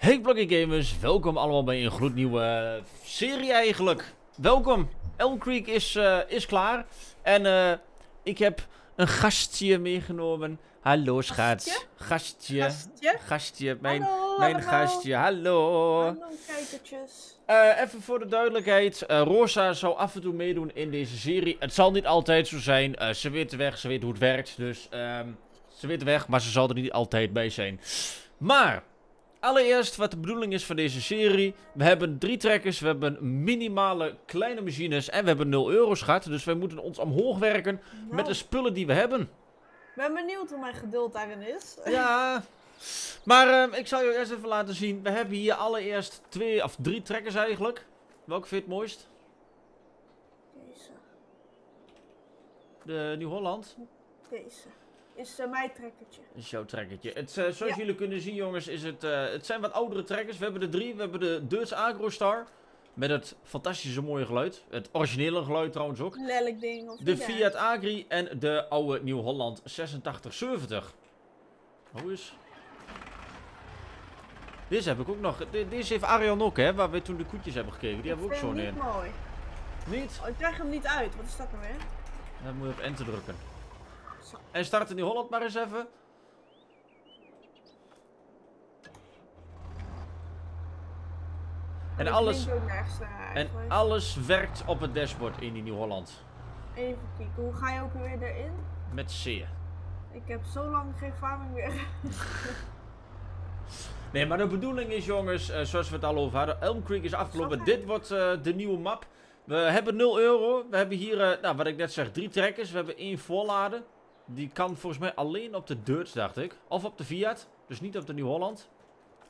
Hey Blokkie Gamers, welkom allemaal bij een gloednieuwe serie eigenlijk. Welkom, Elm Creek is klaar en ik heb een gastje meegenomen. Hallo schat. Gastje. Mijn gastje. Hallo. Hallo kijkertjes. Even voor de duidelijkheid. Rosa zou af en toe meedoen in deze serie. Het zal niet altijd zo zijn. Ze weet de weg, ze weet hoe het werkt. Dus ze weet de weg, maar ze zal er niet altijd bij zijn. Maar allereerst wat de bedoeling is van deze serie. We hebben 3 trekkers, we hebben minimale kleine machines en we hebben €0 gehad. Dus wij moeten ons omhoog werken met de spullen die we hebben. Ik ben benieuwd hoe mijn geduld daarin is. Ja, maar ik zal je eerst even laten zien. We hebben hier allereerst 3 trekkers eigenlijk. Welke vind je het mooist? Deze. De Nieuw Holland. Deze. Is mijn trekkertje. Is jouw trekkertje. Zoals jullie kunnen zien jongens, is het zijn wat oudere trekkers. We hebben er 3. We hebben de Deutz Agrostar. Met het fantastische mooie geluid. Het originele geluid trouwens ook. Lelijk ding. Of de Fiat Agri en de oude Nieuw Holland 8670. Hoe is? Deze heb ik ook nog. Deze heeft Ariel Nok, hè, waar we toen de koetjes hebben gekeken. Die hebben we ook zo in. Mooi. Niet? Oh, ik krijg hem niet uit. Wat is dat nou weer? Dan moet je op enter drukken. Zo. En starten Nieuw Holland maar eens even. En alles werkt op het dashboard in die Nieuw Holland. Even kijken, hoe ga je ook weer erin? Met C. Ik heb zo lang geen farming meer. Nee, maar de bedoeling is jongens, zoals we het al over hadden, Elm Creek is afgelopen. Dit wordt de nieuwe map. We hebben €0. We hebben hier, nou wat ik net zeg, 3 trekkers. We hebben 1 voorladen. Die kan volgens mij alleen op de Deutz, dacht ik. Of op de Fiat. Dus niet op de Nieuw Holland.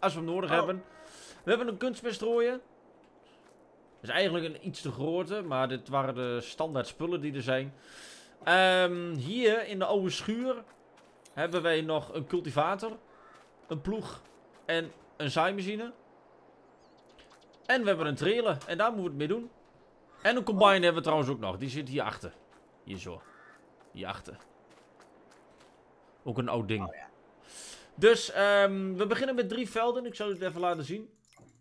Als we hem nodig hebben. We hebben een kunstmestrooien. Dat is eigenlijk een iets te grote, maar dit waren de standaard spullen die er zijn. Hier in de oude schuur hebben wij nog een cultivator, een ploeg en een zaaimachine. En we hebben een trailer en daar moeten we het mee doen. En een combine hebben we trouwens ook nog, die zit hier achter. Hier zo, hier achter. Ook een oud ding. Dus we beginnen met 3 velden, ik zal het even laten zien.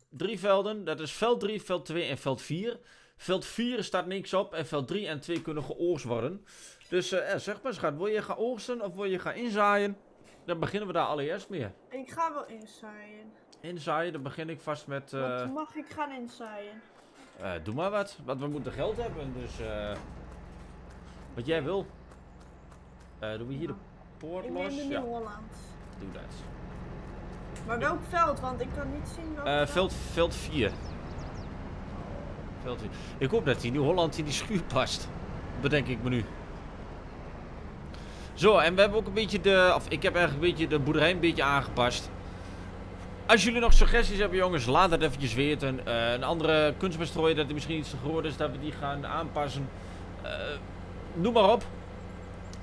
3 velden, dat is veld 3, veld 2 en veld 4. Veld 4 staat niks op en veld 3 en 2 kunnen geoogst worden. Dus zeg maar schat, wil je gaan oogsten of wil je gaan inzaaien? Dan beginnen we daar allereerst mee. Ik ga wel inzaaien. Inzaaien, dan begin ik vast met... Wat mag ik gaan inzaaien? Doe maar wat, want we moeten geld hebben, dus... wat jij wil. Doen we hier de poort los? Ik neem de Nieuw-Holland. Doe dat. Maar welk veld? Want ik kan niet zien welk veld 4. Veld 4. Ik hoop dat die Nieuw Holland in die schuur past. Bedenk ik me nu. Zo, en we hebben ook een beetje de... Of ik heb eigenlijk een beetje de boerderij een beetje aangepast. Als jullie nog suggesties hebben jongens, laat dat eventjes weten. Een andere kunstmestrooien dat die misschien iets te groot is, dat we die gaan aanpassen. Noem maar op.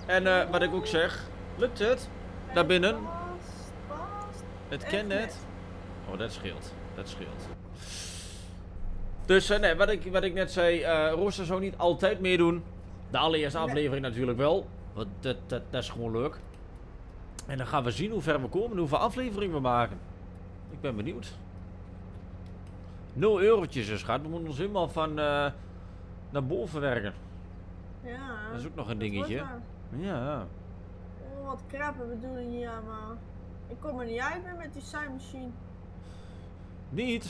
En wat ik ook zeg, lukt het? Daarbinnen. Het kent net. Oh, dat scheelt. Dat scheelt. Dus nee, wat ik net zei, Rosa zou niet altijd meedoen. De allereerste aflevering natuurlijk wel. Want dat is gewoon leuk. En dan gaan we zien hoe ver we komen en hoeveel afleveringen we maken. Ik ben benieuwd. €0 dus gaat. We moeten ons helemaal van naar boven werken. Ja. Dat is ook nog een dingetje. Ja. Oh, wat krappe bedoeling hier allemaal. Ik kom er niet uit meer met die zaaimachine. Niet?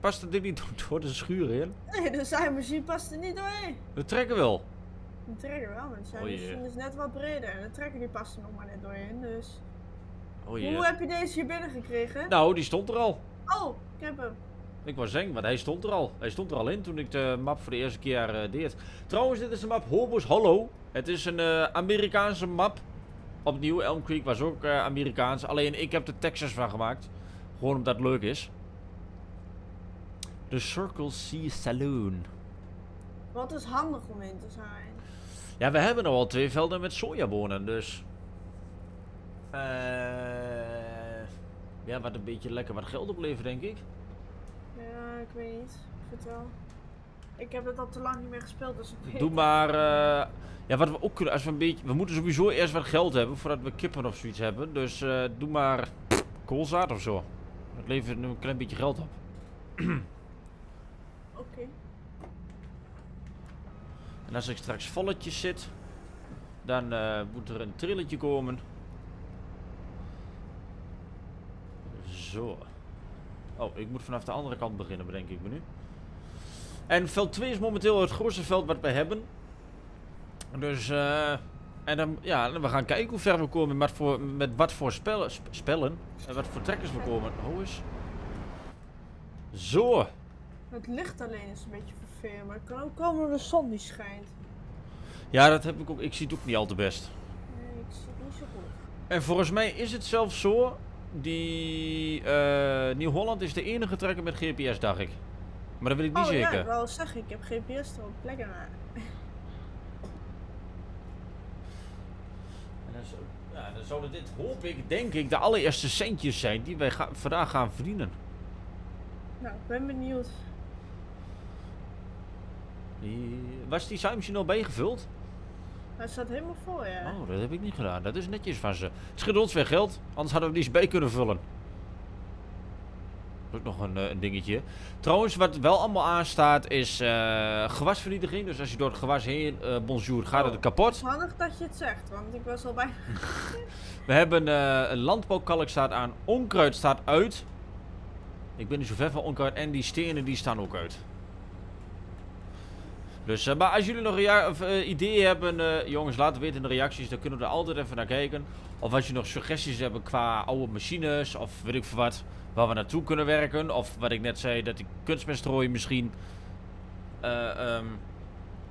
Past er dit niet door de schuur in? Nee, de zaaimachine past er niet doorheen. We trekken wel. We trekken wel, maar de zaaimachine is net wat breder. En de trekker die past er nog maar net doorheen, dus... Oh jee. Hoe heb je deze hier binnen gekregen? Nou, die stond er al. Oh, ik heb hem. Ik wou zeggen, want hij stond er al. Hij stond er al in toen ik de map voor de eerste keer deed. Trouwens, dit is de map Hobo's Hollow. Het is een Amerikaanse map. Opnieuw, Elm Creek was ook Amerikaans. Alleen ik heb de Texas van gemaakt. Gewoon omdat het leuk is. De Circle C Saloon. Wat is handig om in te zijn. Ja, we hebben nog al 2 velden met sojabonen. Dus. Ja, wat een beetje lekker wat geld oplevert, denk ik. Ja, ik weet niet. Ik vind het wel. Ik heb het al te lang niet meer gespeeld, dus ik weet... Doe maar... ja, wat we ook kunnen... Als we een beetje... We moeten sowieso eerst wat geld hebben, voordat we kippen of zoiets hebben. Dus doe maar... koolzaad of zo. Het levert nu een klein beetje geld op. Oké. En als ik straks volletjes zit, dan moet er een trilletje komen. Zo. Oh, ik moet vanaf de andere kant beginnen, bedenk ik me nu. En veld 2 is momenteel het grootste veld wat we hebben. Dus, en dan, ja, we gaan kijken hoe ver we komen met wat voor spellen en wat voor trekkers we komen. Oh, eens. Zo. Het licht alleen is een beetje vervelend, maar het kan ook komen door de zon die schijnt. Ja, dat heb ik ook. Ik zie het ook niet al te best. Nee, ik zie het niet zo goed. En volgens mij is het zelfs zo, die Nieuw Holland is de enige trekker met GPS, dacht ik. Maar dat weet ik niet zeker. Ja, ik wou zeggen, ik heb GPS er ook plek aan. Ja, dan zouden dit, hoop ik, denk ik, de allereerste centjes zijn die wij vandaag gaan verdienen. Nou, ik ben benieuwd. Was die zuimtje al bijgevuld? Hij staat helemaal vol, ja. Oh, dat heb ik niet gedaan. Dat is netjes van ze. Het scheelt ons weer geld, anders hadden we die eens bij kunnen vullen. Ook nog een dingetje. Trouwens, wat wel allemaal aanstaat is gewasvernietiging. Dus als je door het gewas heen bonjour gaat, het kapot. Handig dat je het zegt, want ik was al bijna. We hebben een landbouwkalk staat aan, onkruid staat uit. Ik ben niet zo ver van onkruid en die stenen die staan ook uit. Dus, maar als jullie nog ideeën hebben, jongens, laat het weten in de reacties. Dan kunnen we er altijd even naar kijken. Of als je nog suggesties hebt qua oude machines of weet ik veel wat, waar we naartoe kunnen werken. Of wat ik net zei, dat die kunstmestrooien misschien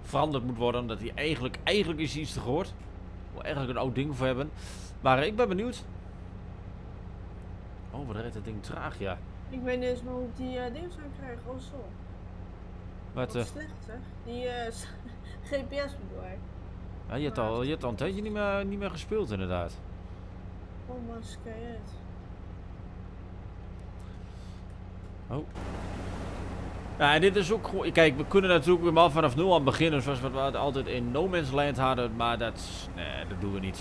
veranderd moet worden. Omdat die eigenlijk is iets te gehoord. Ik wil eigenlijk een oud ding voor hebben. Maar ik ben benieuwd. Oh, wat rijdt dat ding traag, ja. Ik weet niet eens hoe ik die dingen zou krijgen. Oh, zo. Wat slecht, zeg. Die GPS bedoel ik. Ja, je hebt al een tijdje niet meer gespeeld, inderdaad. Oh, man, sky uit. Oh. Ja, en dit is ook gewoon... Kijk, we kunnen natuurlijk weer maar vanaf nul aan beginnen, zoals we altijd in No Man's Land hadden, maar dat... Nee, dat doen we niet.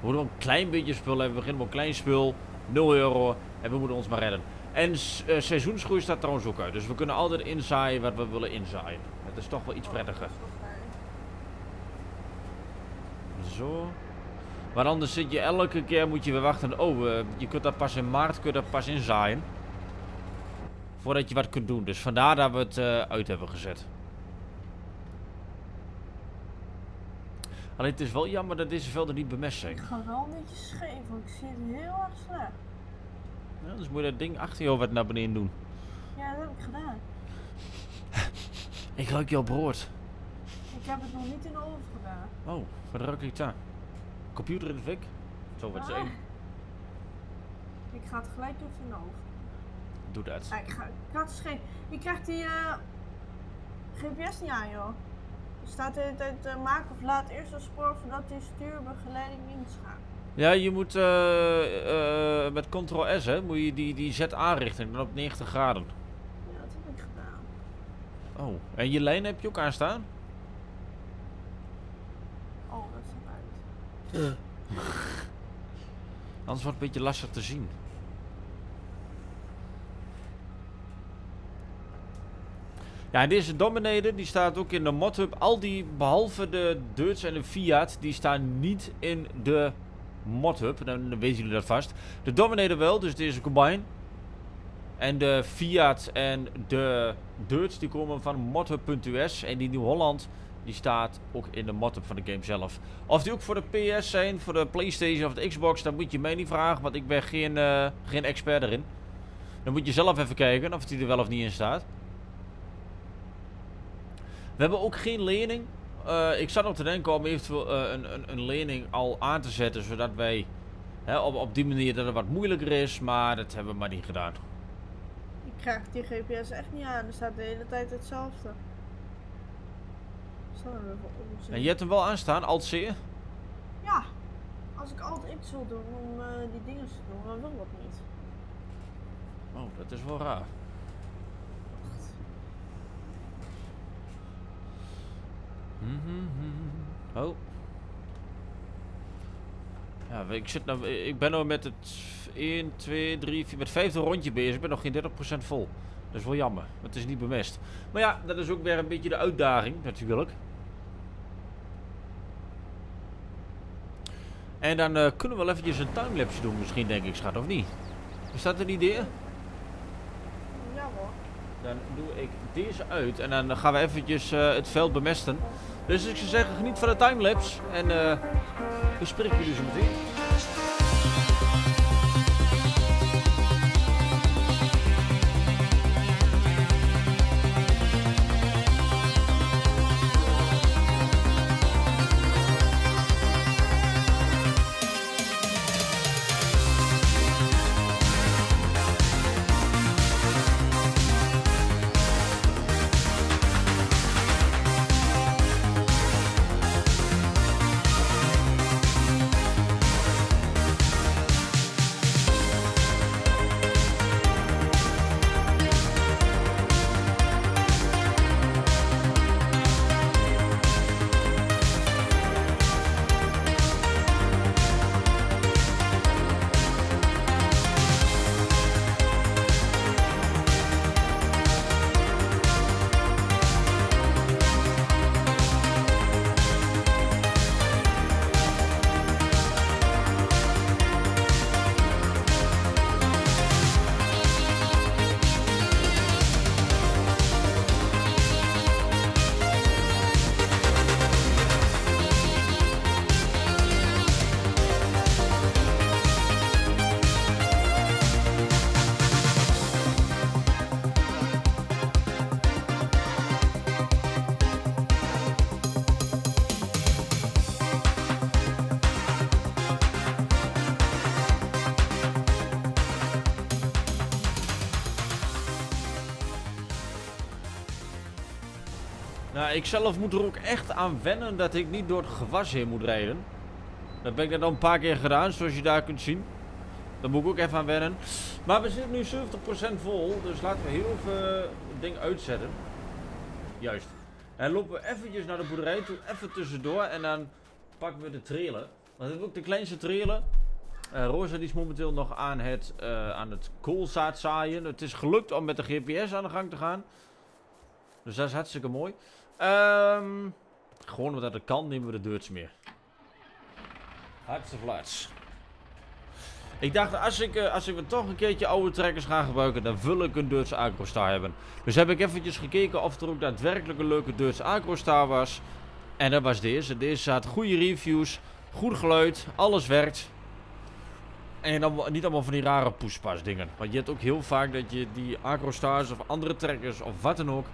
We moeten wel een klein beetje spul hebben. We beginnen met een klein spul. €0. En we moeten ons maar redden. En seizoensgroei staat trouwens ook uit. Dus we kunnen altijd inzaaien wat we willen inzaaien. Het is toch wel iets prettiger. Zo. Maar anders zit je elke keer, moet je weer wachten. Oh, je kunt dat pas in maart inzaaien. Voordat je wat kunt doen. Dus vandaar dat we het uit hebben gezet. Alleen het is wel jammer dat deze velden niet bemest zijn. Ik ga wel een beetje scheef, want ik zie het heel erg slecht. Ja, dus moet je dat ding achter jou wat naar beneden doen. Ja, dat heb ik gedaan. Ik ruik jouw brood. Ik heb het nog niet in de oven gedaan. Oh, wat ruik ik daar? Computer in de fik? Zo wordt het zijn. Ik ga het gelijk doen in de oven. Doe dat. Ja, ik had geen... Je krijgt die GPS niet aan, joh. Er staat de hele tijd maak of laat eerst een spoor voordat die stuurbegeleiding inschakelt. Ja, je moet met Ctrl-S, hè, moet je die Z-aanrichting dan op 90 graden. Ja, dat heb ik gedaan. Oh, en je lijn heb je ook aanstaan? Oh, dat is eruit. Anders wordt het een beetje lastig te zien. Ja, en deze Dominator, die staat ook in de ModHub. Al die, behalve de Deutz en de Fiat, die staan niet in de... ModHub, dan weten jullie dat vast. De Dominator wel, dus deze Combine. En de Fiat en de Deutz, die komen van modhub.us. En die Nieuw Holland, die staat ook in de ModHub van de game zelf. Of die ook voor de PS zijn, voor de PlayStation of de Xbox, dan moet je mij niet vragen, want ik ben geen expert erin. Dan moet je zelf even kijken of die er wel of niet in staat. We hebben ook geen lening. Ik zat op te denken om eventueel een lening al aan te zetten, zodat wij op die manier dat het wat moeilijker is, maar dat hebben we maar niet gedaan. Ik krijg die GPS echt niet aan, er staat de hele tijd hetzelfde. En je hebt hem wel aanstaan, Alt-C? Ja, als ik Alt-X wil doen om die dingen te doen, dan wil ik dat niet. Oh, dat is wel raar. Oh. Ja, Ja, ik, ik ben nog met het 1, 2, 3, 4, met het 5e rondje bezig. Ik ben nog geen 30% vol. Dat is wel jammer, want het is niet bemest. Maar ja, dat is ook weer een beetje de uitdaging, natuurlijk. En dan kunnen we wel eventjes een timelapse doen misschien, denk ik, schat, of niet? Is dat een idee? Ja hoor. Dan doe ik deze uit en dan gaan we eventjes het veld bemesten. Dus ik zou zeggen, geniet van de timelapse en we spreken jullie zo meteen. Ik zelf moet er ook echt aan wennen dat ik niet door het gewas heen moet rijden. Dat ben ik net al een paar keer gedaan, zoals je daar kunt zien. Daar moet ik ook even aan wennen. Maar we zitten nu 70% vol, dus laten we heel even het ding uitzetten. Juist. En lopen we eventjes naar de boerderij toe, even tussendoor. En dan pakken we de trailer. Want we hebben ook de kleinste trailer. Rosa die is momenteel nog aan het koolzaad zaaien. Het is gelukt om met de GPS aan de gang te gaan. Dus dat is hartstikke mooi. Gewoon omdat het kan, nemen we de Deutz meer. Hartstikke flats. Ik dacht, als ik me toch een keertje oude trekkers ga gebruiken, dan wil ik een Deutz Agrostar hebben. Dus heb ik eventjes gekeken of er ook daadwerkelijk een leuke Deutz Agrostar was. En dat was deze. Deze had goede reviews, goed geluid, alles werkt. En dan, niet allemaal van die rare poespas dingen. Want je hebt ook heel vaak dat je die Agrostars of andere trekkers of wat dan ook...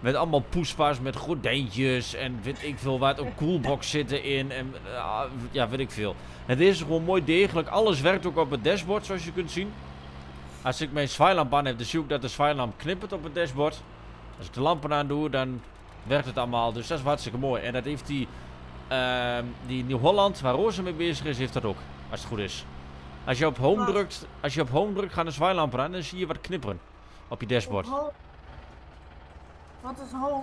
Met allemaal poespas, met gordijntjes en weet ik veel wat. Een coolbox zitten in en ja, weet ik veel. Het is gewoon mooi degelijk. Alles werkt ook op het dashboard, zoals je kunt zien. Als ik mijn zwaailamp aan heb, dan zie ik dat de zwaailamp knippert op het dashboard. Als ik de lampen aan doe, dan werkt het allemaal. Dus dat is hartstikke mooi. En dat heeft die Nieuw Holland, waar Rosa mee bezig is, heeft dat ook. Als het goed is. Als je op home drukt, gaan de zwaailampen aan en dan zie je wat knipperen op je dashboard. Wat is home?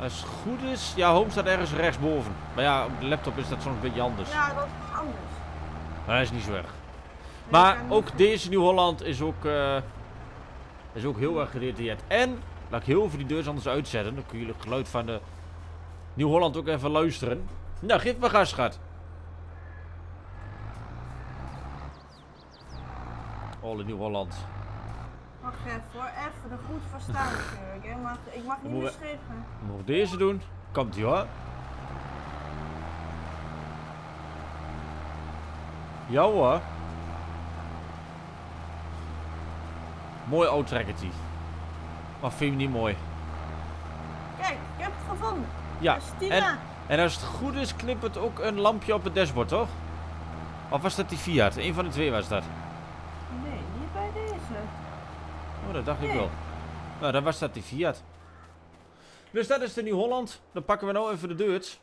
Als het goed is, ja, home staat ergens rechtsboven. Maar ja, op de laptop is dat soms een beetje anders. Ja, dat is anders. Maar dat is niet zo erg. Nee, maar ook deze Nieuw Holland is ook heel erg gedetailleerd. En laat ik heel even die deurs anders uitzetten. Dan kun je het geluid van de Nieuw Holland ook even luisteren. Nou, geef maar gas, schat. Alle Nieuw Holland. Wacht even hoor, even de goed verstaan natuurlijk. Maar ik mag niet meer schrikken. Moet ik deze doen? Komt ie hoor. Ja hoor. Mooi oud trekkertie. Maar vind je hem niet mooi? Kijk, ik heb het gevonden. Ja, en als het goed is knippert ook een lampje op het dashboard, toch? Of was dat die Fiat? Eén van de twee was dat. Nee, niet bij deze. Oh, dat dacht ik wel. Nou, dan was dat die Fiat. Dus dat is de Nieuw Holland. Dan pakken we nou even de Deutz.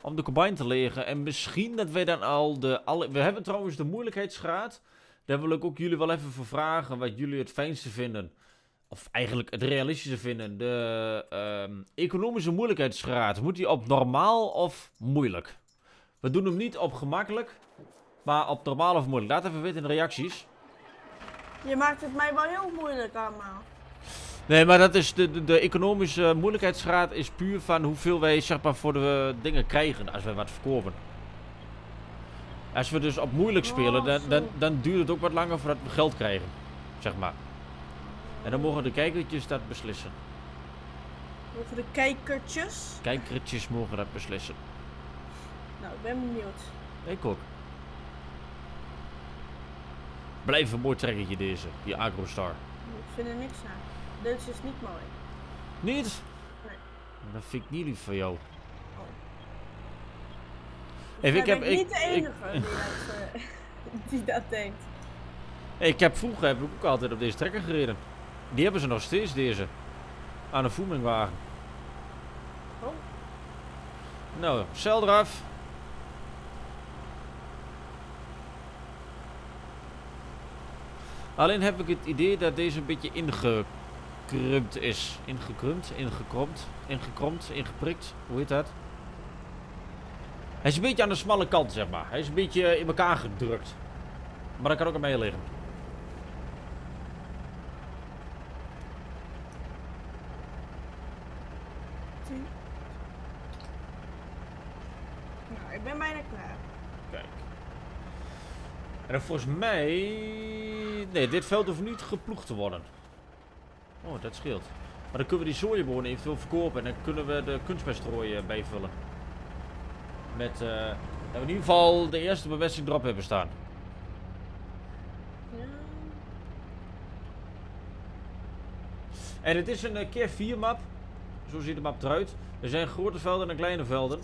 Om de combine te legen. En misschien dat wij dan al de... We hebben trouwens de moeilijkheidsgraad. Daar wil ik ook jullie wel even voor vragen. Wat jullie het fijnste vinden. of eigenlijk het realistische vinden, de economische moeilijkheidsgraad. Moet die op normaal of moeilijk? We doen hem niet op gemakkelijk, maar op normaal of moeilijk. Laat even weten in de reacties. Je maakt het mij wel heel moeilijk allemaal. Nee, maar dat is de economische moeilijkheidsgraad is puur van hoeveel wij zeg maar voor de dingen krijgen als wij wat verkopen. Als we dus op moeilijk spelen, dan duurt het ook wat langer voordat we geld krijgen, zeg maar. En dan mogen de kijkertjes dat beslissen. Mogen de kijkertjes? Kijkertjes mogen dat beslissen. Nou, ik ben benieuwd. Ik ook. Blijf een mooi trekkertje deze, die Agrostar. Ik vind er niks aan. Deutz is niet mooi. Niet? Nee. Dat vind ik niet lief van jou. Oh. Even, ik ben niet de enige die dat denkt. Ik heb vroeger ook altijd op deze trekker gereden. Die hebben ze nog steeds, deze. Aan een voemingwagen. Oh. Nou, cel eraf. Alleen heb ik het idee dat deze een beetje ingekrumpt is. Ingekrumpt, ingekromd, ingekromd, ingeprikt. Hoe heet dat? Hij is een beetje aan de smalle kant, zeg maar. Hij is een beetje in elkaar gedrukt. Maar dat kan ook aan mij liggen. Nou, ik ben bijna klaar. Kijk. En dan volgens mij... Nee, dit veld hoeft niet geploegd te worden. Oh, dat scheelt. Maar dan kunnen we die sojabonen eventueel verkopen. En dan kunnen we de kunstmeststrooien bijvullen. Met... dat we in ieder geval de eerste bemesting erop hebben staan. En het is een keer 4 map. Zo ziet de map eruit. Er zijn grote velden en kleine velden.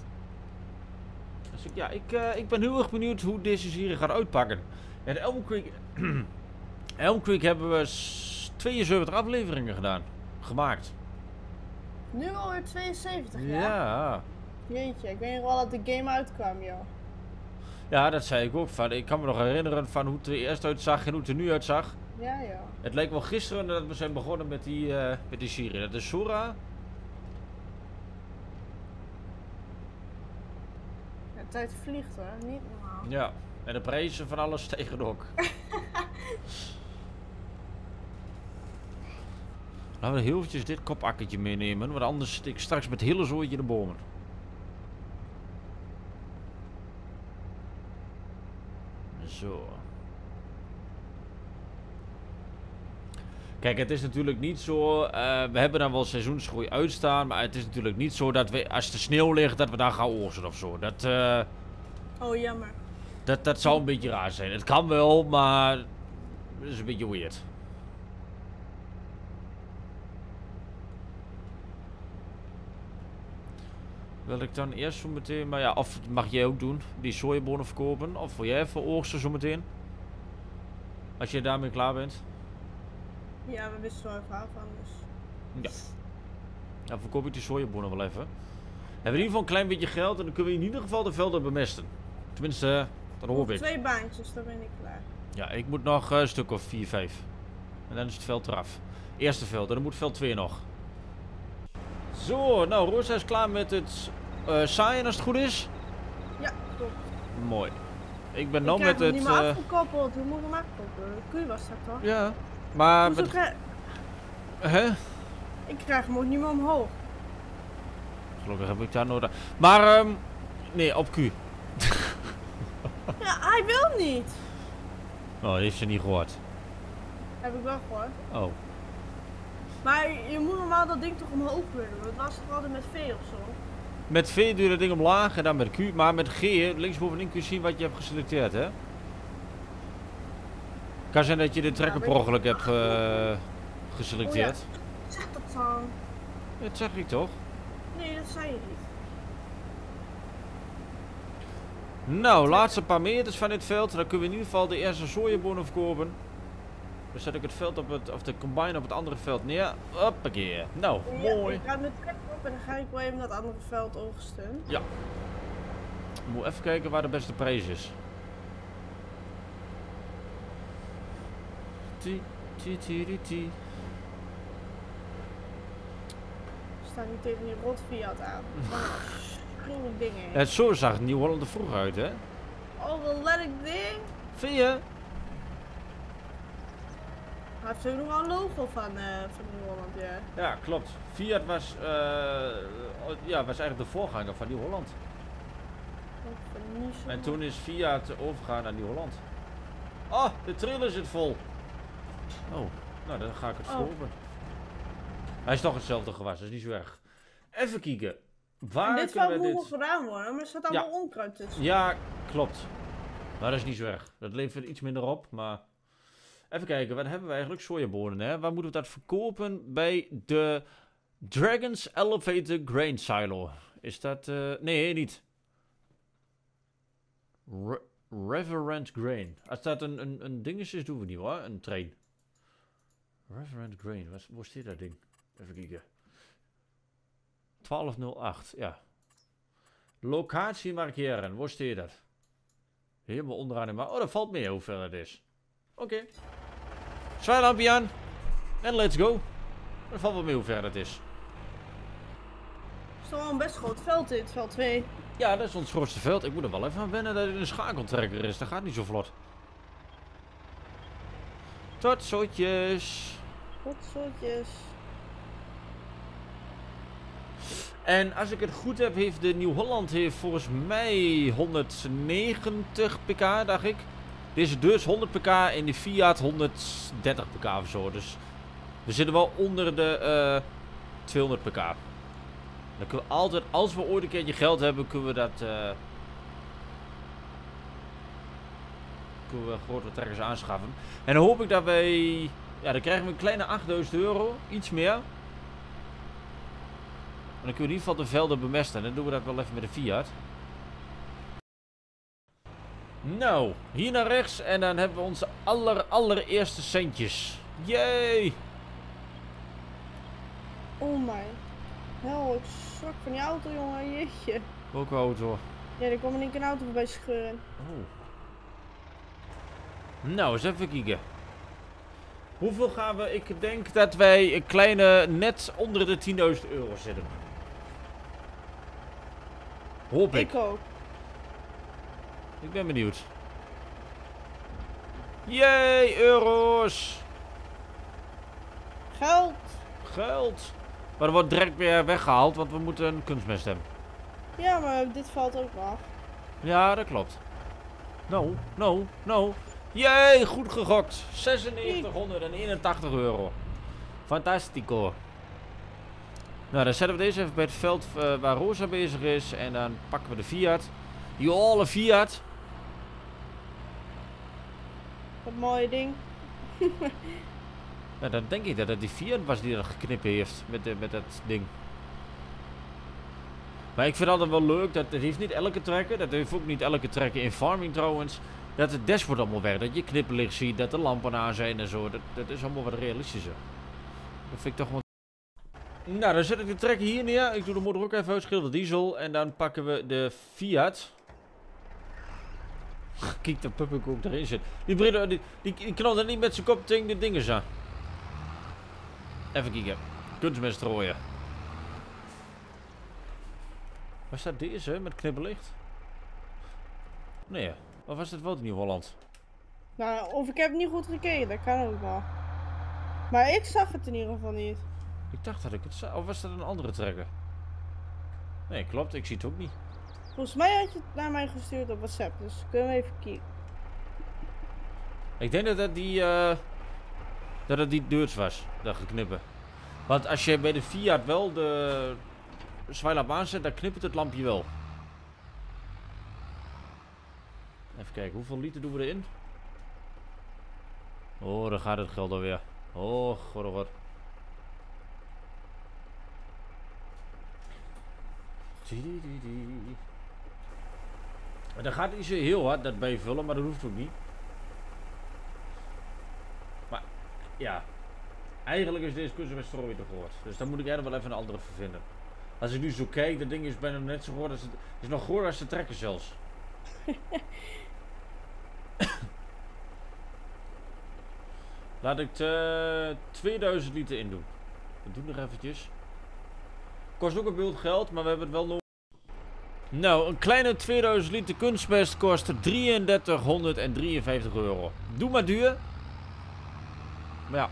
Dus ja, ik ben heel erg benieuwd hoe deze serie gaat uitpakken. En Elm Creek... Elm Creek hebben we 72 afleveringen gemaakt. Nu alweer 72, ja? Ja. Jeetje, ik weet nog wel dat de game uitkwam, joh. Ja, dat zei ik ook. Van, ik kan me nog herinneren van hoe het er eerst uitzag en hoe het er nu uitzag. Ja, joh. Het lijkt wel gisteren dat we zijn begonnen met die serie. Dat is Sora. Ja, de tijd vliegt hoor, niet normaal. Ja, en de prijzen van alles tegen de hok. Laten we heel eventjes dit kopakkertje meenemen, want anders zit ik straks met hele zooitje de bomen. Zo. Kijk, het is natuurlijk niet zo, we hebben dan wel seizoensgroei uitstaan, maar het is natuurlijk niet zo dat we, als de sneeuw ligt, dat we daar gaan oogsten of zo. Dat, oh, jammer. Dat zou een beetje raar zijn. Het kan wel, maar het is een beetje weird. Wil ik dan eerst zo meteen, maar ja, of mag jij ook doen, die sojabonen verkopen, of wil jij even oogsten zo meteen? Als je daarmee klaar bent. Ja, we wisten wel even af anders. Ja. Dan verkoop ik die sojabonen wel even. We hebben in ieder geval een klein beetje geld en dan kunnen we in ieder geval de velden bemesten. Tenminste, dat hoop ik. 2 baantjes, dan ben ik klaar. Ja, ik moet nog een stuk of 4, 5. En dan is het veld eraf. Eerste veld, en dan moet veld 2 nog. Zo, nou, Rosa is klaar met het saaien als het goed is. Ja, klopt. Mooi. Ik ben nou met het... niet meer afgekoppeld, hoe moet ik hem afkoppelen? De koei was dat toch? Ja, maar... Hoezo met... Hè? Ik krijg hem ook niet meer omhoog. Gelukkig heb ik daar nodig. Maar, nee, op Q. Ja, hij wil niet. Oh, dat heeft ze niet gehoord. Heb ik wel gehoord. Oh. Maar je moet normaal dat ding toch omhoog kunnen, want dat was toch altijd met V of zo? Met V duurde dat ding omlaag en dan met Q, maar met G linksbovenin kun je zien wat je hebt geselecteerd, hè? Kan zijn dat je de trekker per ongeluk hebt geselecteerd. Oh ja. Zeg dat dan. Dat zeg ik toch? Nee, dat zei je niet. Nou, laatste paar meters van dit veld. Dan kunnen we in ieder geval de eerste sojabonen verkopen. Dan zet ik het veld op het, of de combine op het andere veld neer. Hoppakee. Nou, ja, mooi. Ik ga met de trekker op en dan ga ik wel even dat andere veld overstemmen. Ja. Ik moet even kijken waar de beste prijs is. sta niet tegen die rot Fiat aan. Groene dingen. Ja, zo zag Nieuw Holland er vroeg uit, hè? Oh, wel lekker ding. Vind je? Hij heeft ook nog wel een logo van Nieuw Holland, ja. Ja, klopt. Fiat was, ja, was eigenlijk de voorganger van Nieuw Holland. En toen is Fiat overgegaan naar Nieuw Holland. Oh, de trailer zit vol. Oh, nou dan ga ik het verkopen. Hij is toch hetzelfde gewas, dat is niet zo erg. Even kijken. Waar dit kunnen we dit... gedaan worden, maar er staat allemaal onkruid tussen. Ja, klopt. Maar dat is niet zo erg. Dat levert iets minder op, maar... Even kijken, wat hebben we eigenlijk? Sojabonen, hè? Waar moeten we dat verkopen? Bij de Dragon's Elevated Grain Silo. Is dat... Nee, niet. Reverend Grain. Als dat een ding is, doen we niet hoor. Een trein. Reverend Grain. Waar zit dat ding? Even kijken. 1208, ja. Locatie markeren. Waar zit dat? Helemaal onderaan in maar. Oh, dat valt mee hoe ver het is. Oké. Zwaailampje aan. En let's go. Dat valt wel mee hoe ver het is. Het is wel een best groot veld dit, veld 2. Ja, dat is ons grootste veld. Ik moet er wel even aan wennen dat het een schakeltrekker is. Dat gaat niet zo vlot. Tot zoetjes. Tot zoetjes. En als ik het goed heb, heeft de Nieuw Holland volgens mij 190 pk, dacht ik. Deze dus 100 pk en de Fiat 130 pk of zo. Dus we zitten wel onder de 200 pk. Dan kunnen we altijd, als we ooit een keertje geld hebben, kunnen we dat... kunnen we grotere trekkers aanschaffen. En dan hoop ik dat wij... Ja, dan krijgen we een kleine 8000 euro. Iets meer. En dan kunnen we in ieder geval de velden bemesten. En dan doen we dat wel even met de Fiat. Nou, hier naar rechts. En dan hebben we onze allereerste centjes. Yay! Oh my... Nou, ik schrok van die auto, jongen. Jeetje. Welke auto? Ja, er kwam in één keer een auto bij scheuren. Oh. Nou, eens even kijken. Hoeveel gaan we? Ik denk dat wij een kleine net onder de 10.000 euro zitten. Hoop ik. Ik ook. Ik ben benieuwd. Jee, euro's. Geld. Geld. Maar dat wordt direct weer weggehaald, want we moeten een kunstmest hebben. Ja, maar dit valt ook af. Ja, dat klopt. Nou, nou, nou. Jee, goed gegokt. 9681 euro. Fantastico. Nou, dan zetten we deze even bij het veld waar Rosa bezig is. En dan pakken we de Fiat. Die alle Fiat. Dat mooie ding. Ja, dan denk ik dat het die Fiat was die er geknipt heeft met dat ding. Maar ik vind altijd wel leuk, dat heeft niet elke trekker, dat heeft ook niet elke trekker in farming trouwens. Dat het dashboard allemaal werkt, dat je knipperlicht ziet, dat de lampen aan zijn en zo. Dat is allemaal wat realistischer. Dat vind ik toch wel... Nou, dan zet ik de trekker hier neer. Ik doe de motor ook even uit, schil de diesel. En dan pakken we de Fiat. Kijk, de puppik ook erin zit. Die knalt er niet met zijn kop tegen de dingen aan. Even kijken. Kunstmest strooien. Waar staat deze met knipperlicht? Nee, of was dit wel in Nieuw Holland? Nou, of ik heb niet goed gekeken, dat kan ook wel. Maar ik zag het in ieder geval niet. Ik dacht dat ik het zag. Of was dat een andere trekker? Nee, klopt. Ik zie het ook niet. Volgens mij had je het naar mij gestuurd op WhatsApp, dus kunnen we even kijken. Ik denk dat het die Deutz was, dat geknippen. Want als je bij de Fiat wel de zwaailamp aanzet, dan knippert het lampje wel. Even kijken, hoeveel liter doen we erin? Oh, daar gaat het geld alweer. Oh, god, god. 10. Dan gaat niet zo heel hard dat bijvullen, maar dat hoeft ook niet. Maar ja, eigenlijk is deze kunstmest strooien te gehoord. Dus dan moet ik er wel even een andere voor vinden. Als ik nu zo kijk, dat ding is bijna net zo gehoord als het is nog gehoord als de trekker zelfs. Laat ik 2000 liter in doen. We doen nog eventjes. Kost ook een bult geld, maar we hebben het wel nodig. Nou, een kleine 2000 liter kunstmest kost €3353. Doe maar duur. Maar ja.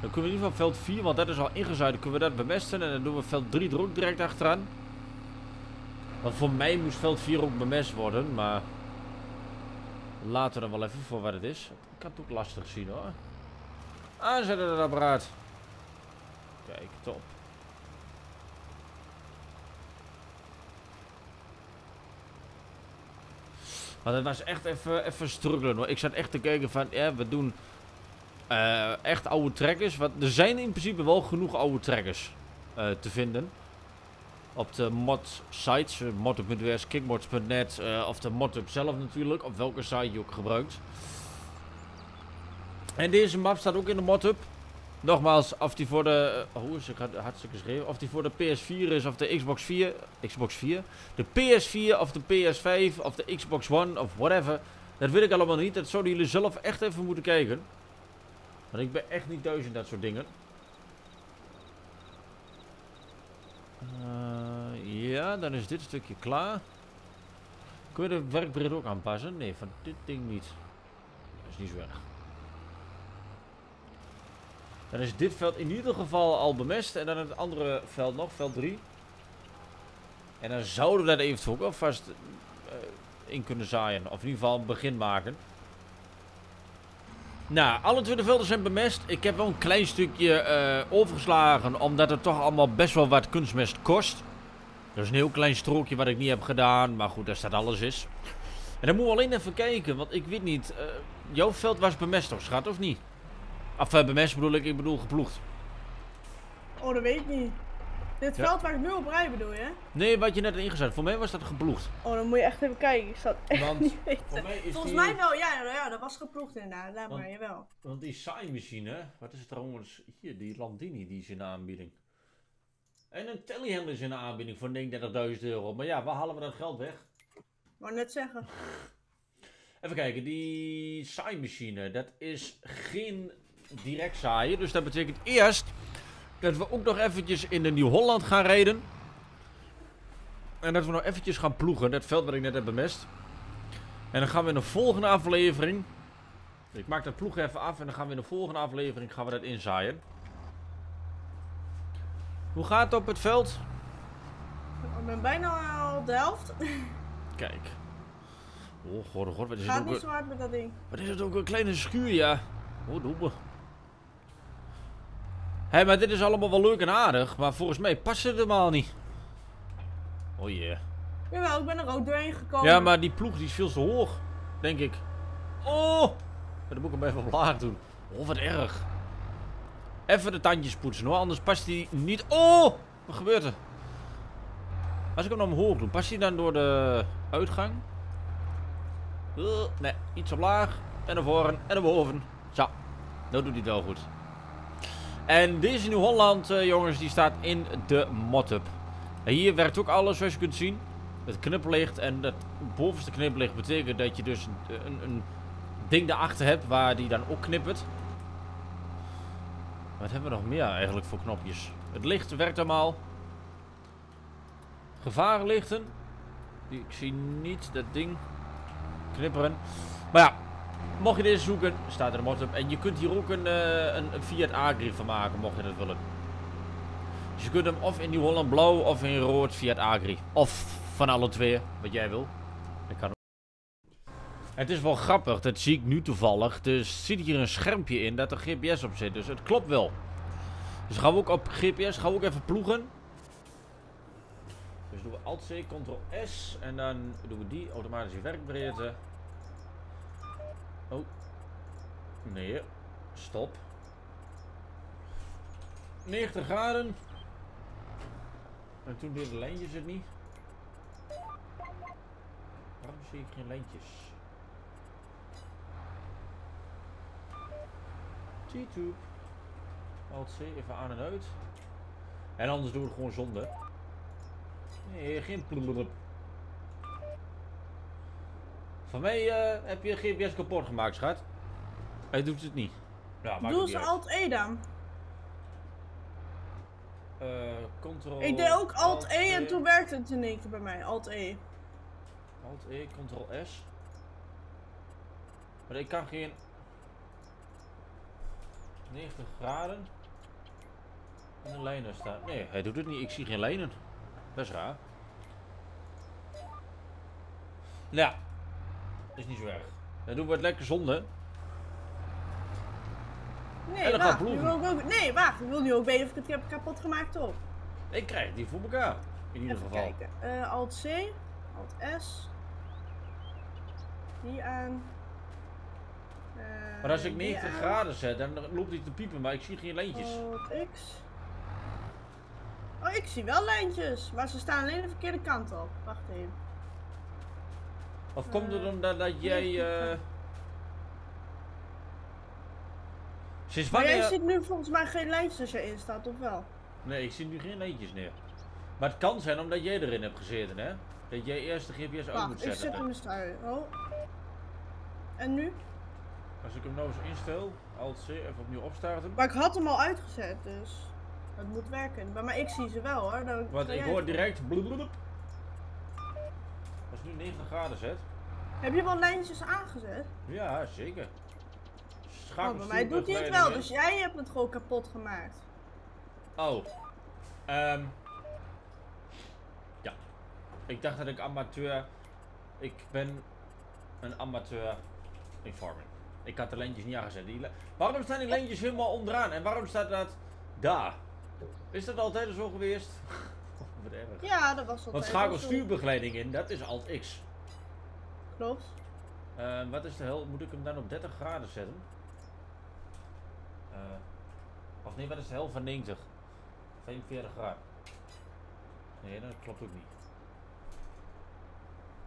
Dan kunnen we in ieder geval veld 4, want dat is al ingezuid. Dan kunnen we dat bemesten en dan doen we veld 3 er ook direct achteraan. Want voor mij moest veld 4 ook bemest worden, maar... Laten we dan wel even voor wat het is. Ik kan het ook lastig zien hoor. Aanzetten dat apparaat. Kijk, top. Maar dat was echt even struggelen hoor. Ik zat echt te kijken van, ja, we doen echt oude trekkers. Want er zijn in principe wel genoeg oude trekkers te vinden. Op de mod sites, modhub.us, kickmods.net of de modhub zelf natuurlijk. Op welke site je ook gebruikt. En deze map staat ook in de modhub. Nogmaals, of die voor de... Hoe is het hartstikke schreeuwen? Of die voor de PS4 is of de Xbox 4. Xbox 4? De PS4 of de PS5 of de Xbox One of whatever. Dat weet ik allemaal niet. Dat zouden jullie zelf echt even moeten kijken. Want ik ben echt niet thuis in dat soort dingen. Ja, dan is dit stukje klaar. Kun je de werkbreedte ook aanpassen? Nee, van dit ding niet. Dat is niet zo erg. Dan is dit veld in ieder geval al bemest. En dan het andere veld nog, veld 3. En dan zouden we daar eventueel ook alvast in kunnen zaaien. Of in ieder geval een begin maken. Nou, alle 20 velden zijn bemest. Ik heb wel een klein stukje overgeslagen. Omdat het toch allemaal best wel wat kunstmest kost. Dat is een heel klein strookje wat ik niet heb gedaan. Maar goed, daar staat alles is. En dan moeten we alleen even kijken. Want ik weet niet. Jouw veld was bemest toch, schat? Of niet? Of bemest bedoel ik. Ik bedoel geploegd. Oh, dat weet ik niet. Dit veld waar ik nu op rij bedoel je? Nee, wat je net ingezet. Voor mij was dat geploegd. Oh, dan moet je echt even kijken. Ik zou het echt niet weten. Volgens mij wel. Ja, ja, dat was geploegd inderdaad. Laat maar, jawel. Want die saaimachine, wat is het trouwens? Hier, die Landini, die is in de aanbieding. En een tellyhandel is in de aanbieding voor €39.000. Maar ja, waar halen we dat geld weg? Wou net zeggen. Even kijken, die saaimachine, dat is geen direct zaaien. Dus dat betekent eerst dat we ook nog eventjes in de Nieuw Holland gaan rijden. En dat we nog eventjes gaan ploegen. Dat veld wat ik net heb bemest. En dan gaan we in de volgende aflevering. Ik maak dat ploeg even af. En dan gaan we in de volgende aflevering gaan we dat inzaaien. Hoe gaat het op het veld? Ik ben bijna al op de helft. Kijk. Oh god, god. Wat is gaat het ook niet zo hard met dat ding. Wat is het ook een kleine schuur, ja. Oh, doe. Hé, maar dit is allemaal wel leuk en aardig, maar volgens mij past het helemaal niet. Oh jee. Yeah. Jawel, ik ben er ook doorheen gekomen. Ja, maar die ploeg die is veel te hoog, denk ik. Oh! Dan moet ik hem even op laag doen. Oh, wat erg. Even de tandjes poetsen hoor, anders past die niet... Oh! Wat gebeurt er? Als ik hem dan omhoog doe, past die dan door de uitgang? Nee, iets omlaag. En naar voren en naar boven. Zo, dat doet hij wel goed. En deze Nieuw Holland, jongens, die staat in de modhub. Hier werkt ook alles, zoals je kunt zien. Het kniplicht en dat bovenste kniplicht betekent dat je dus een ding daarachter hebt waar die dan ook knippert. Wat hebben we nog meer eigenlijk voor knopjes? Het licht werkt allemaal. Gevaarlichten. Ik zie niet dat ding knipperen. Maar ja. Mocht je deze zoeken, staat er een modhub. En je kunt hier ook een Fiat Agri van maken, mocht je dat willen. Dus je kunt hem of in Nieuw Holland blauw of in rood Fiat Agri. Of van alle twee, wat jij wil. Dat kan ook. Het is wel grappig, dat zie ik nu toevallig. Er zit hier een schermpje in dat er GPS op zit, dus het klopt wel. Dus gaan we ook op GPS, gaan we ook even ploegen. Dus doen we Alt-C, Ctrl-S en dan doen we die automatische werkbreedte. Oh. Nee. Stop. 90 graden. En toen deden de lijntjes het niet. Waarom zie ik geen lijntjes? T-tube. Alt-C. Even aan en uit. En anders doen we het gewoon zonde. Nee, geen plululup. Van mij heb je GPS kapot gemaakt, schat. Hij doet het niet. Ja, doe ze Alt-E dan. Ctrl... Ik deed ook Alt-E en toen werkte het in één keer bij mij. Alt-E. Alt-E, Ctrl-S. Maar ik kan geen... 90 graden... en een lijnen staan. Nee, hij doet het niet. Ik zie geen lijnen. Dat is raar. Nou, is niet zo erg. Dan doen we het lekker zonde. Nee, wacht. Nee, wacht. Ik wil nu ook weten of ik het heb kapot gemaakt heb. Ik krijg die voor elkaar. In ieder geval. Even kijken. Alt-C. Alt-S. Die aan. Maar als ik 90 graden zet, dan loopt hij te piepen, maar ik zie geen lijntjes. Alt-X. Oh, ik zie wel lijntjes. Maar ze staan alleen de verkeerde kant op. Wacht even. Of komt het omdat dat jij... Sinds wanneer... Maar jij ziet nu volgens mij geen lijntjes als jij in staat, of wel? Nee, ik zie nu geen lijntjes neer. Maar het kan zijn omdat jij erin hebt gezeten, hè? Dat jij eerst de GPS uit moet zetten. Ik zet hem eens uit. Oh. En nu? Als ik hem nou eens instel, Alt-C, even opnieuw opstarten. Maar ik had hem al uitgezet, dus... Het moet werken. Maar ik zie ze wel, hoor. Dan want ik hoor direct... Blubblub. Als nu 90 graden zet. Heb je wel lijntjes aangezet? Ja, zeker. Oh, maar mij doet hij het wel, dus jij hebt het gewoon kapot gemaakt. Oh. Ja. Ik dacht dat ik amateur... Ik ben een amateur in farming. Ik had de lijntjes niet aangezet. Waarom staan die lijntjes helemaal onderaan? En waarom staat dat daar? Is dat altijd zo geweest? Wat erg. Ja, dat was altijd zo. Want schakel stuurbegeleiding in, dat is Alt-X. Klopt. Wat is de hel? Moet ik hem dan op 30 graden zetten? Of nee, wat is de hel van 90? 45 graden. Nee, dat klopt ook niet.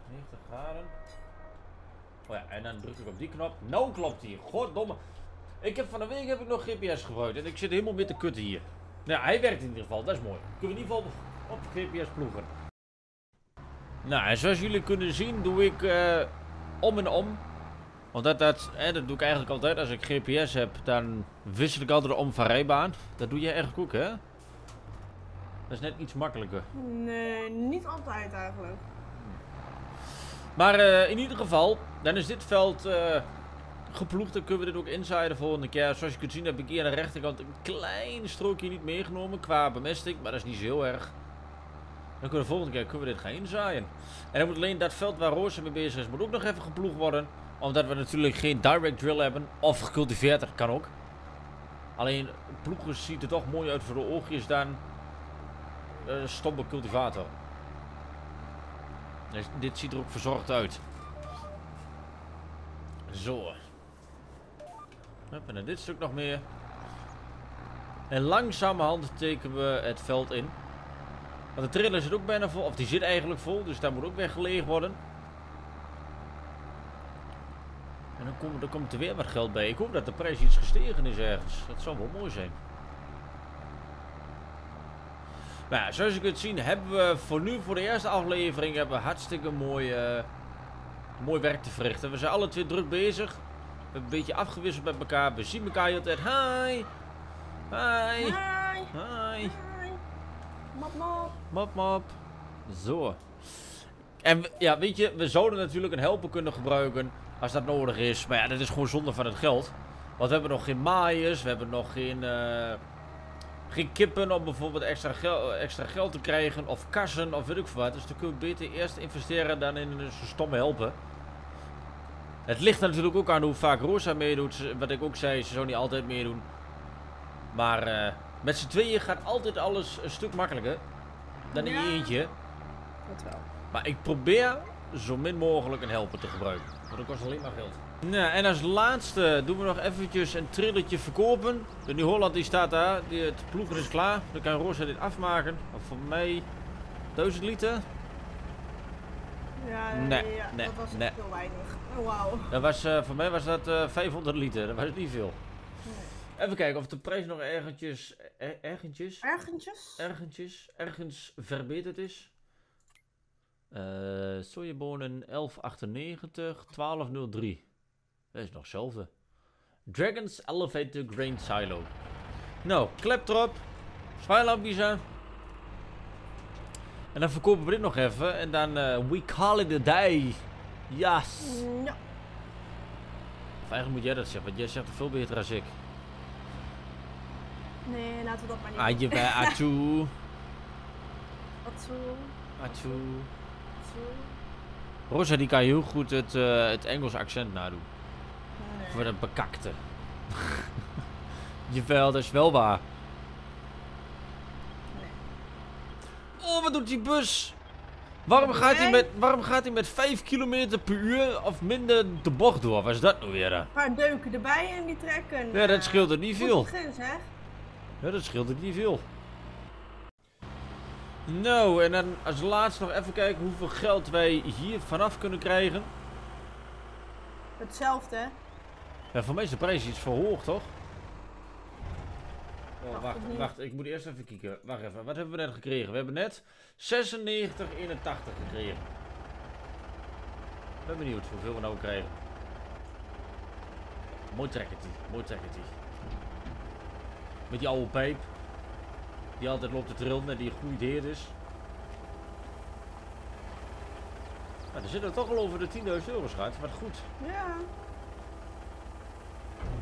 90 graden. Oh ja, en dan druk ik op die knop. Nou klopt hij. Goddomme. Ik heb van de week heb ik nog GPS gebruikt en ik zit helemaal met de kutten hier. Nou, hij werkt in ieder geval. Dat is mooi. Kunnen we in ieder geval op GPS ploegen. Nou, en zoals jullie kunnen zien doe ik om en om. Want dat doe ik eigenlijk altijd. Als ik GPS heb, dan wissel ik altijd om van rijbaan. Dat doe jij eigenlijk ook, hè? Dat is net iets makkelijker. Nee, niet altijd eigenlijk. Maar in ieder geval, dan is dit veld geploegd. Dan kunnen we dit ook insaaien de volgende keer. Zoals je kunt zien heb ik hier aan de rechterkant een klein strookje niet meegenomen qua bemesting. Maar dat is niet zo heel erg. Dan kunnen we de volgende keer dit gaan inzaaien. En dan moet alleen dat veld waar Rosa mee bezig is, moet ook nog even geploegd worden. Omdat we natuurlijk geen direct drill hebben. Of gecultiveerd, dat kan ook. Alleen ploegen ziet er toch mooi uit voor de oogjes dan stomme cultivator. Dus dit ziet er ook verzorgd uit. Zo. En dit stuk nog meer. En langzamerhand tekenen we het veld in. Want de trailer zit ook bijna vol. Of die zit eigenlijk vol. Dus daar moet ook weer gelegen worden. En dan komt er weer wat geld bij. Ik hoop dat de prijs iets gestegen is ergens. Dat zou wel mooi zijn. Nou ja, zoals je kunt zien hebben we voor nu, voor de eerste aflevering, hebben we hartstikke mooi werk te verrichten. We zijn alle twee druk bezig. We hebben een beetje afgewisseld met elkaar. We zien elkaar altijd. Hi! Hi! Hi! Hi! Mop mop! Mop mop! Zo. En ja, weet je, we zouden natuurlijk een helper kunnen gebruiken als dat nodig is. Maar ja, dat is gewoon zonde van het geld. Want we hebben nog geen maaiers, we hebben nog geen kippen om bijvoorbeeld extra geld te krijgen. Of kassen, of weet ik veel wat. Dus dan kunnen we beter eerst investeren dan in zo'n stomme helpen. Het ligt natuurlijk ook aan hoe vaak Rosa meedoet. Wat ik ook zei, ze zou niet altijd meedoen. Maar met z'n tweeën gaat altijd alles een stuk makkelijker dan in eentje. Dat wel. Maar ik probeer zo min mogelijk een helper te gebruiken. Want dat kost alleen maar geld. Nou, en als laatste doen we nog eventjes een trilletje verkopen. De Nieuw Holland die staat daar. Het ploegen is klaar. Dan kan Rosa dit afmaken. Of voor mij 1000 liter. Ja, nee, dat was heel weinig. Oh, wauw. Dat was, voor mij was dat 500 liter. Dat was niet veel. Nee. Even kijken of de prijs nog ergens verbeterd is. Sojabonen 11,98, 12,03. Dat is nog hetzelfde. Dragon's Elevated Grain Silo. Nou, klep erop. Zwaailampjes aan. En dan verkopen we dit nog even. En dan we call it a day. Yes. No. Of eigenlijk moet jij dat zeggen. Want jij zegt er veel beter als ik. Nee, laten we dat maar niet doen. Adje bij Atjoe. Atjoe. Rosa die kan heel goed het Engels accent nadoen. Nee. Voor dat bekakte. Jawel, dat is wel waar. Nee. Oh, wat doet die bus? Waarom gaat hij met 5 km per uur of minder de bocht door? Wat is dat nou weer? Een paar deuken erbij en die trekken. Ja, dat scheelt er niet veel. Grens, hè? Ja, dat scheelt er niet veel. Nou, en dan als laatste nog even kijken hoeveel geld wij hier vanaf kunnen krijgen. Hetzelfde. Ja, voor mij is de prijs iets verhoogd, toch? Oh, wacht, ik moet eerst even kijken. Wacht even, wat hebben we net gekregen? We hebben net 96,81 gekregen. Ik ben benieuwd hoeveel we nou krijgen. Mooi trekkertie, mooi trekkertie. Met die oude pijp. Die altijd loopt te trillen en die een goede heer is. Nou, dan zitten we toch al over de 10.000 euro, schat. Wat goed. Ja.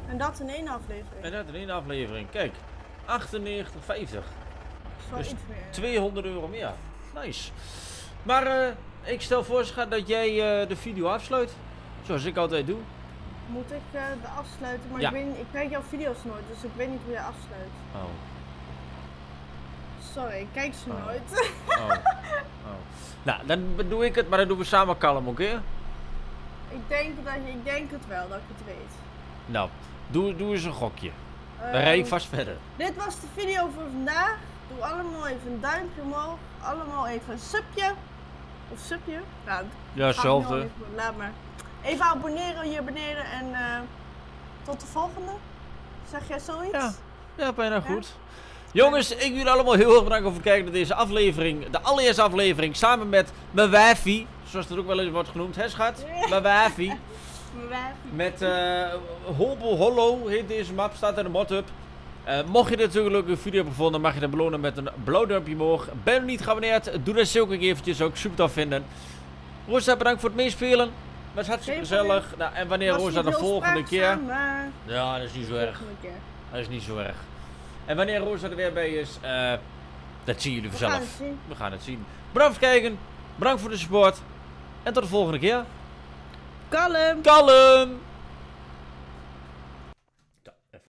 En dat in één aflevering. En dat in één aflevering. Kijk. 98,50. Dus 200 euro meer. Nice. Maar ik stel voor, schat, dat jij de video afsluit. Zoals ik altijd doe. Moet ik de afsluiten? Maar ja. Ik kijk jouw video's nooit, dus ik weet niet hoe je afsluit. Oh. Sorry, ik kijk ze nooit. Oh. Oh. Nou, dan doe ik het, maar dan doen we samen kalm, oké? Ik denk het wel, dat ik het weet. Nou, doe eens een gokje. Dan rijd ik vast verder. Dit was de video voor vandaag. Doe allemaal even een duimpje omhoog. Allemaal even een subje. Of subje? Nou, ja, hetzelfde. Laat maar. Even abonneren hier beneden en tot de volgende. Zeg jij zoiets? Ja, ja, bijna goed. Jongens, ik wil jullie allemaal heel erg bedanken voor het kijken naar deze aflevering. De allereerste aflevering samen met mijn wafi. Zoals dat ook wel eens wordt genoemd, hè schat? Mijn wafi. Met Hobo's Hollow heet deze map, staat in de ModHub. Mocht je dit natuurlijk een leuke video hebben gevonden, mag je dat belonen met een blauw duimpje omhoog. Ben je nog niet geabonneerd, doe dat zeker eventjes, zou ik super tof vinden. Rosa, bedankt voor het meespelen. Het was hartstikke gezellig. Nou, en wanneer Rosa de volgende keer... Ja, dat is niet zo erg. Dat is niet zo erg. En wanneer Rosa er weer bij is, dat zien jullie vanzelf. We gaan het zien. Bedankt voor het kijken. Bedankt voor de support. En tot de volgende keer. Kalm. Kalm.